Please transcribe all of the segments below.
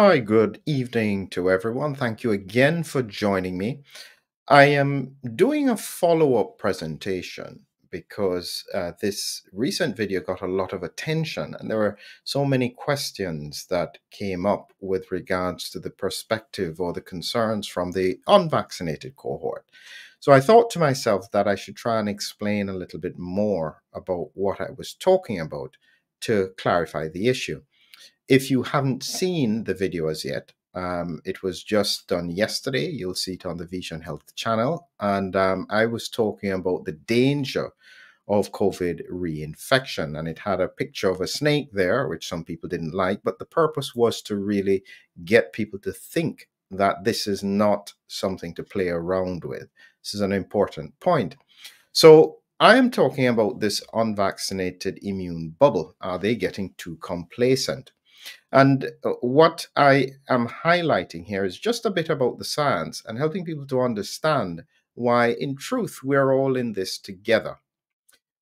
Hi, good evening to everyone. Thank you again for joining me. I am doing a follow-up presentation because this recent video got a lot of attention and there were so many questions that came up with regards to the perspective or the concerns from the unvaccinated cohort. So I thought to myself that I should try and explain a little bit more about what I was talking about to clarify the issue. If you haven't seen the video as yet, it was just done yesterday. You'll see it on the Vejon Health channel. And I was talking about the danger of COVID reinfection. And it had a picture of a snake there, which some people didn't like. But the purpose was to really get people to think that this is not something to play around with. This is an important point. So I am talking about this unvaccinated immune bubble. Are they getting too complacent? And what I am highlighting here is just a bit about the science and helping people to understand why, in truth, we're all in this together.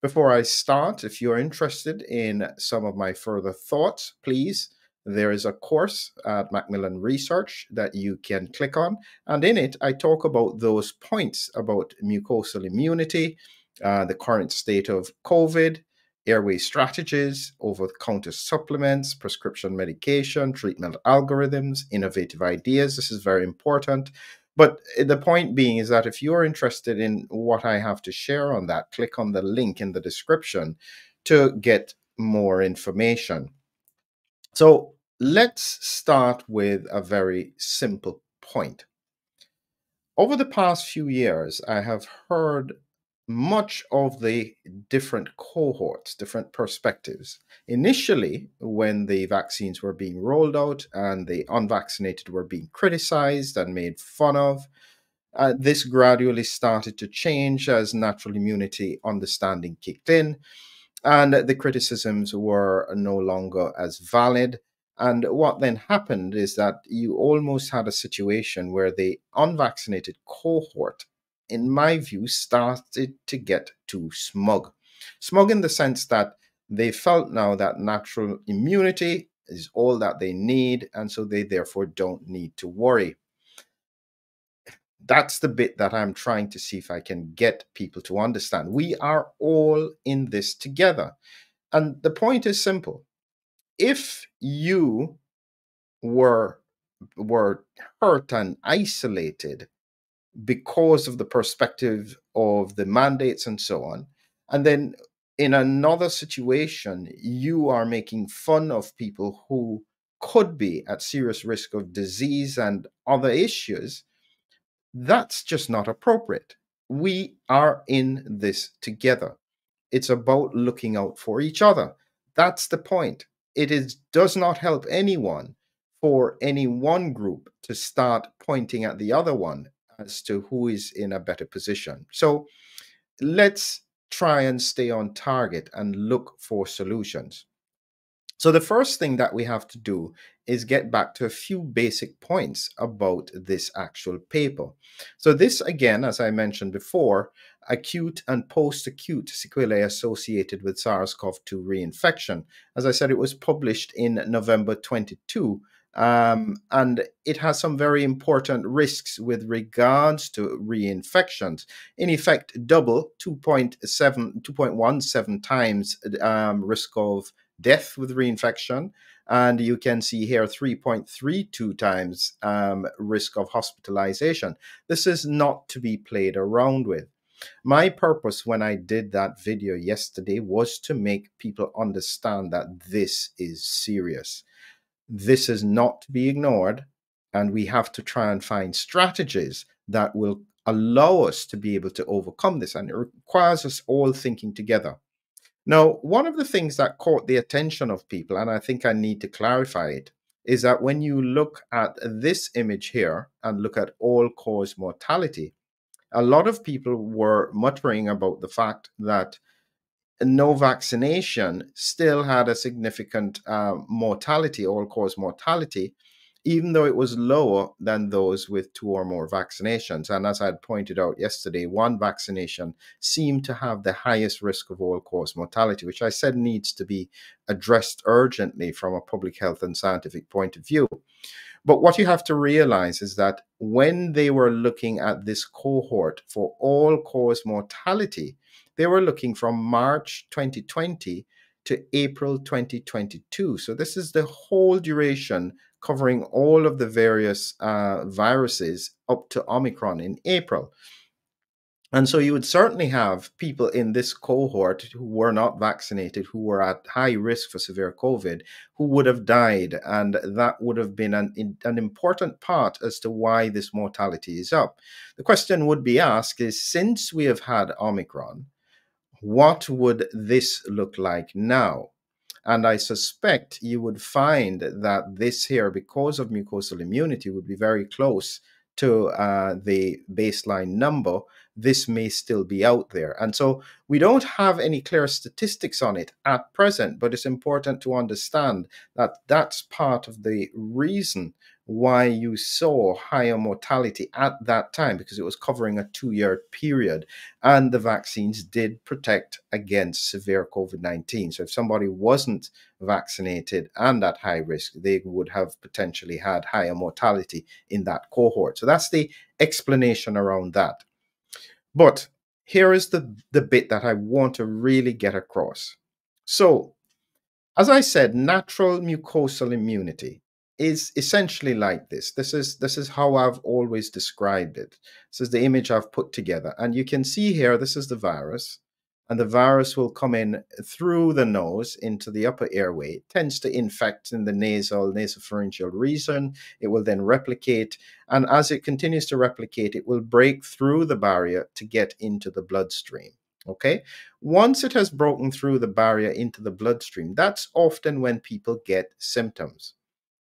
Before I start, if you're interested in some of my further thoughts, please, there is a course at McMillan Research that you can click on. And in it, I talk about those points about mucosal immunity, the current state of COVID, airway strategies, over-the-counter supplements, prescription medication, treatment algorithms, innovative ideas. This is very important. But the point being is that if you're interested in what I have to share on that, click on the link in the description to get more information. So let's start with a very simple point. Over the past few years, I have heard much of the different cohorts, different perspectives. Initially, when the vaccines were being rolled out and the unvaccinated were being criticized and made fun of, this gradually started to change as natural immunity understanding kicked in, and the criticisms were no longer as valid. And what then happened is that you almost had a situation where the unvaccinated cohort, in my view, started to get too smug. Smug in the sense that they felt now that natural immunity is all that they need, and so they therefore don't need to worry. That's the bit that I'm trying to see if I can get people to understand. We are all in this together. And the point is simple. If you were hurt and isolated because of the perspective of the mandates and so on, and then in another situation, you are making fun of people who could be at serious risk of disease and other issues, that's just not appropriate. We are in this together. It's about looking out for each other. That's the point. It does not help anyone for any one group to start pointing at the other one as to who is in a better position. So let's try and stay on target and look for solutions. So the first thing that we have to do is get back to a few basic points about this actual paper. So this, again, as I mentioned before, acute and post-acute sequelae associated with SARS-CoV-2 reinfection. As I said, it was published in November 22, and it has some very important risks with regards to reinfections. In effect, double, 2.17 times risk of death with reinfection. And you can see here 3.32 times risk of hospitalization. This is not to be played around with. My purpose when I did that video yesterday was to make people understand that this is serious. This is not to be ignored, and we have to try and find strategies that will allow us to be able to overcome this, and it requires us all thinking together. Now, one of the things that caught the attention of people, and I think I need to clarify it, is that when you look at this image here and look at all-cause mortality, a lot of people were muttering about the fact that no vaccination still had a significant mortality, all-cause mortality, even though it was lower than those with 2 or more vaccinations. And as I had pointed out yesterday, 1 vaccination seemed to have the highest risk of all-cause mortality, which I said needs to be addressed urgently from a public health and scientific point of view. But what you have to realize is that when they were looking at this cohort for all-cause mortality, they were looking from March 2020 to April 2022. So this is the whole duration covering all of the various viruses up to Omicron in April. And so you would certainly have people in this cohort who were not vaccinated, who were at high risk for severe COVID, who would have died. And that would have been an important part as to why this mortality is up. The question would be asked is, since we have had Omicron, what would this look like now? And I suspect you would find that this here, because of mucosal immunity, would be very close to the baseline number. This may still be out there. And so we don't have any clear statistics on it at present, but it's important to understand that that's part of the reason why you saw higher mortality at that time, because it was covering a 2-year period and the vaccines did protect against severe COVID-19. So if somebody wasn't vaccinated and at high risk, they would have potentially had higher mortality in that cohort. So that's the explanation around that. But here is the bit that I want to really get across. So as I said, natural mucosal immunity is essentially like this. This is how I've always described it. This is the image I've put together. And you can see here, this is the virus. And the virus will come in through the nose into the upper airway. It tends to infect in the nasal, nasopharyngeal region. It will then replicate. And as it continues to replicate, it will break through the barrier to get into the bloodstream. Okay? Once it has broken through the barrier into the bloodstream, that's often when people get symptoms.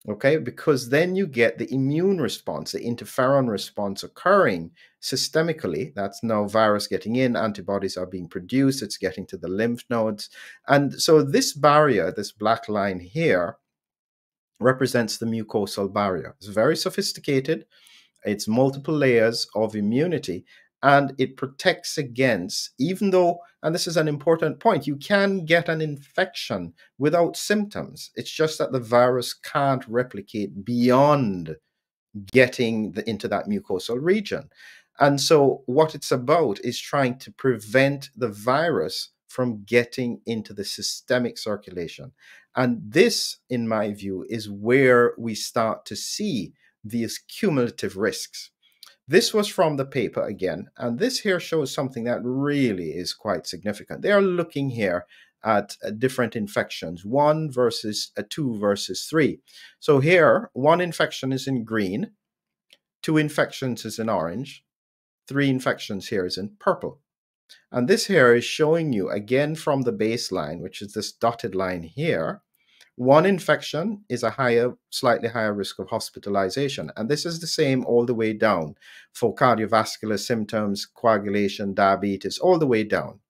Okay, because then you get the immune response, the interferon response occurring systemically. That's now virus getting in, antibodies are being produced, it's getting to the lymph nodes. And so this barrier, this black line here, represents the mucosal barrier. It's very sophisticated. It's multiple layers of immunity. And it protects against, even though, and this is an important point, you can get an infection without symptoms. It's just that the virus can't replicate beyond getting into that mucosal region. And so what it's about is trying to prevent the virus from getting into the systemic circulation. And this, in my view, is where we start to see these cumulative risks. This was from the paper again, and this here shows something that really is quite significant. They are looking here at different infections, 1 versus 2 versus 3. So here, 1 infection is in green, 2 infections is in orange, 3 infections here is in purple. And this here is showing you again from the baseline, which is this dotted line here, 1 infection is a slightly higher risk of hospitalization. And this is the same all the way down for cardiovascular symptoms, coagulation, diabetes, all the way down.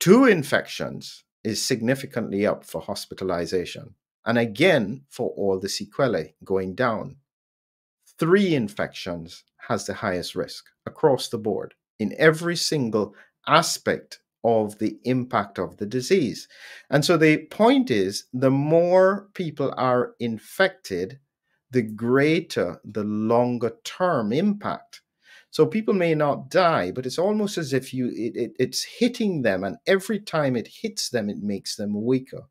2 infections is significantly up for hospitalization. And again, for all the sequelae going down. 3 infections has the highest risk across the board in every single aspect of the impact of the disease. And so the point is, the more people are infected, the greater the longer term impact. So people may not die, but it's almost as if it's hitting them, and every time it hits them, it makes them weaker.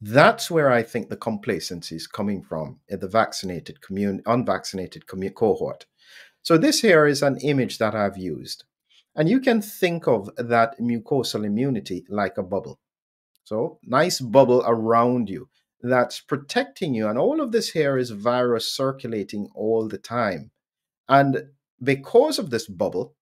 That's where I think the complacency is coming from in the vaccinated community, unvaccinated cohort. So this here is an image that I've used. And you can think of that mucosal immunity like a bubble. So nice bubble around you that's protecting you. And all of this here is virus circulating all the time. And because of this bubble,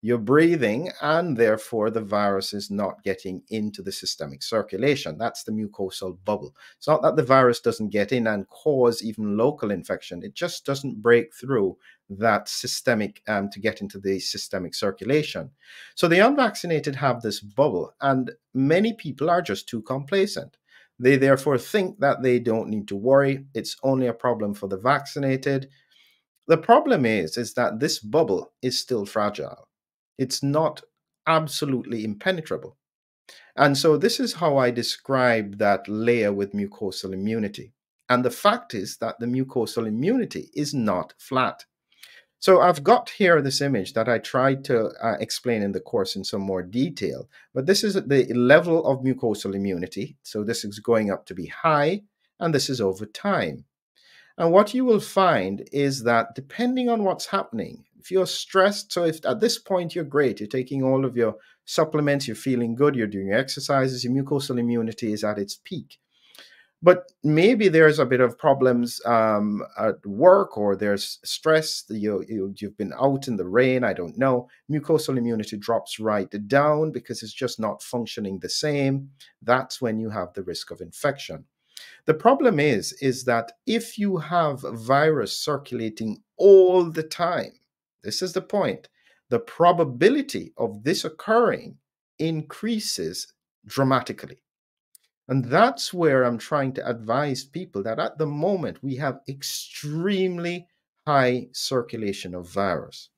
you're breathing, and therefore the virus is not getting into the systemic circulation. That's the mucosal bubble. It's not that the virus doesn't get in and cause even local infection. It just doesn't break through that systemic to get into the systemic circulation. So the unvaccinated have this bubble, and many people are just too complacent. They therefore think that they don't need to worry. It's only a problem for the vaccinated. The problem is that this bubble is still fragile. It's not absolutely impenetrable. And so this is how I describe that layer with mucosal immunity. And the fact is that the mucosal immunity is not flat. So I've got here this image that I tried to explain in the course in some more detail, but this is the level of mucosal immunity. So this is going up to be high, and this is over time. And what you will find is that depending on what's happening, if you're stressed, so if at this point you're great, you're taking all of your supplements, you're feeling good, you're doing your exercises, your mucosal immunity is at its peak. But maybe there's a bit of problems at work, or there's stress, you've been out in the rain, I don't know. Mucosal immunity drops right down because it's just not functioning the same. That's when you have the risk of infection. The problem is that if you have virus circulating all the time, this is the point, the probability of this occurring increases dramatically. And that's where I'm trying to advise people that at the moment we have extremely high circulation of virus.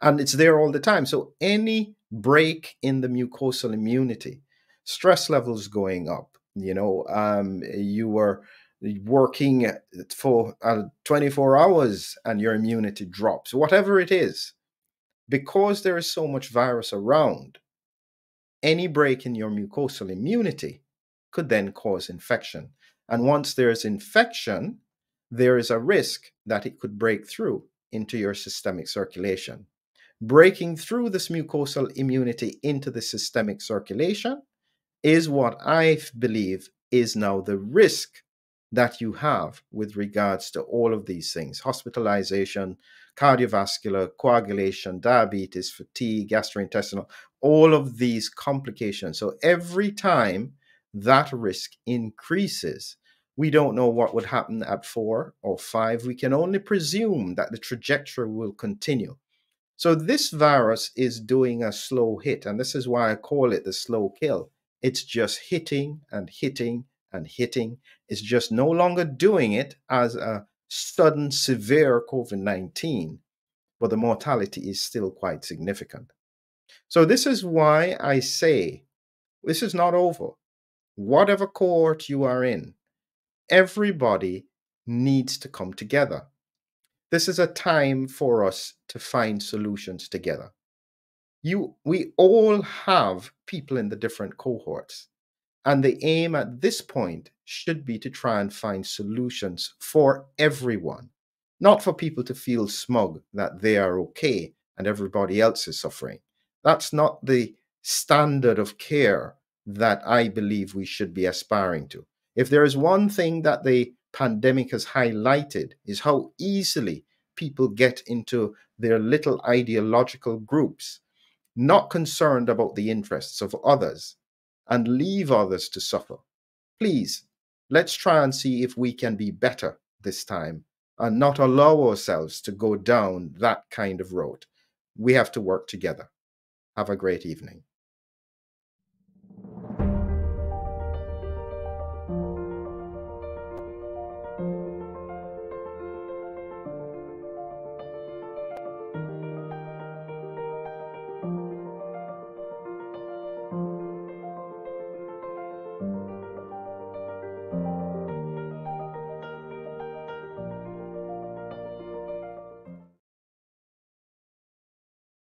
And it's there all the time. So any break in the mucosal immunity, stress levels going up, you know, you were working for 24 hours and your immunity drops, whatever it is, because there is so much virus around, any break in your mucosal immunity could then cause infection. And once there is infection, there is a risk that it could break through into your systemic circulation. Breaking through this mucosal immunity into the systemic circulation is what I believe is now the risk that you have with regards to all of these things: hospitalization, cardiovascular, coagulation, diabetes, fatigue, gastrointestinal, all of these complications. So every time that risk increases, we don't know what would happen at 4 or 5. We can only presume that the trajectory will continue. So this virus is doing a slow hit, and this is why I call it the slow kill. It's just hitting and hitting and hitting. It's just no longer doing it as a sudden severe COVID-19, but the mortality is still quite significant. So this is why I say this is not over. Whatever cohort you are in, everybody needs to come together. This is a time for us to find solutions together. We all have people in the different cohorts, and the aim at this point should be to try and find solutions for everyone, not for people to feel smug that they are okay and everybody else is suffering. That's not the standard of care that I believe we should be aspiring to. If there is one thing that the pandemic has highlighted, is how easily people get into their little ideological groups, not concerned about the interests of others, and leave others to suffer. Please, let's try and see if we can be better this time and not allow ourselves to go down that kind of road. We have to work together. Have a great evening.